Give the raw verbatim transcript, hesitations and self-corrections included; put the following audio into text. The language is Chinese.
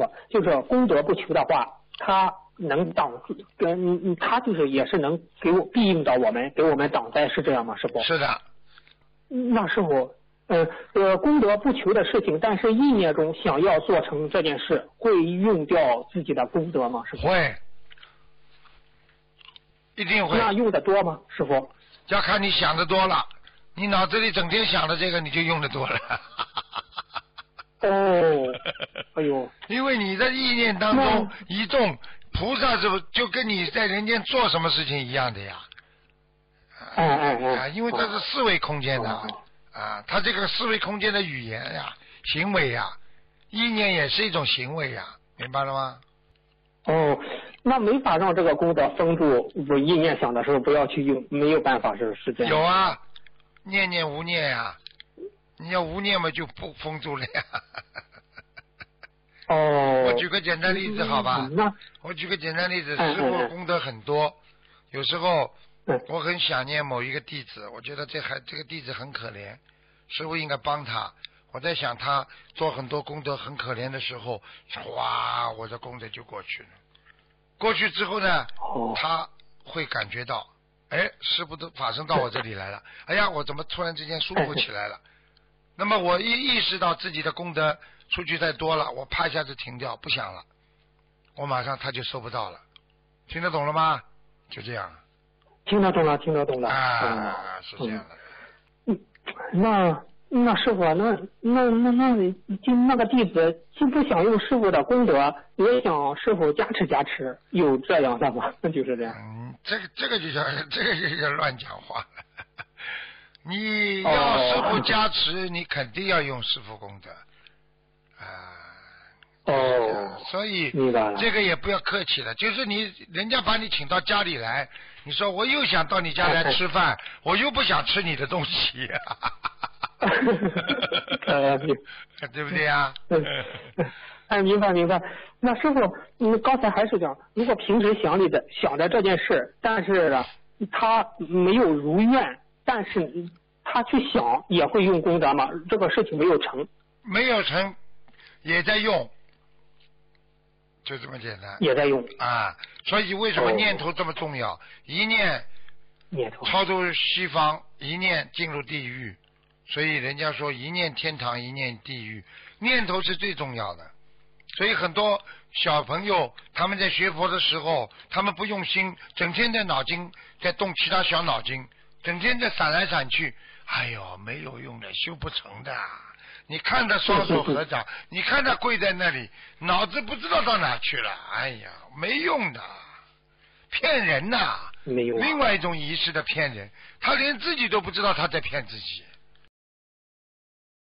过，就是功德不求的话，他能挡跟他就是也是能给我庇应到我们，给我们挡灾，是这样吗，师傅？是的。那师傅，呃呃，功德不求的事情，但是意念中想要做成这件事，会用掉自己的功德吗，师傅？会，一定会。那用的多吗，师傅？要看你想的多了，你脑子里整天想的这个，你就用的多了。哦，哎呦！因为你在意念当中一动，菩萨是不就跟你在人间做什么事情一样的呀？嗯嗯嗯。啊，因为它是四维空间的、嗯、啊，它这个四维空间的语言呀、行为呀、意念也是一种行为呀，明白了吗？哦，那没法让这个功德封住，我意念想的时候不要去用，没有办法是是这样。有啊，念念无念呀、啊。你要无念嘛，就不封住了呀。哦。我举个简单例子，好吧？嗯、我举个简单例子，师父功德很多，嗯、有时候、嗯、我很想念某一个弟子，我觉得这还这个弟子很可怜，师父应该帮他。我在想他做很多功德很可怜的时候，哇，我的功德就过去了。过去之后呢，哦、他会感觉到，哎，师父都法身到我这里来了，哎呀，我怎么突然之间舒服起来了？嗯，那么我一意识到自己的功德出去太多了，我啪一下子停掉，不想了，我马上他就收不到了，听得懂了吗？就这样。听得懂了，听得懂了。啊，嗯、是这样的。嗯，那那师傅，那那那那就那个弟子既不想用师傅的功德，也想师傅加持加持，有这样的吗？那就是这样。嗯，这个这个就叫这个就叫乱讲话了。你要师父加持、哦、你肯定要用师父功德啊、呃、哦，所以这个也不要客气了，就是你人家把你请到家里来，你说我又想到你家来吃饭、哦、我又不想吃你的东西、啊、对不对啊？哎，明白明白。那师父你刚才还是讲，如果平时想你的想着这件事，但是呢他没有如愿，但是他去想也会用功德嘛？这个事情没有成，没有成也在用，就这么简单。也在用啊，所以为什么念头这么重要？哦、一念念头超出西方，一念进入地狱。所以人家说一念天堂，一念地狱，念头是最重要的。所以很多小朋友他们在学佛的时候，他们不用心，整天在脑筋在动其他小脑筋。整天在闪来闪去，哎呦，没有用的，修不成的。你看他双手合掌，你看他跪在那里，脑子不知道到哪去了。哎呀，没用的，骗人呐、啊！没有、啊。另外一种仪式的骗人，他连自己都不知道他在骗自己。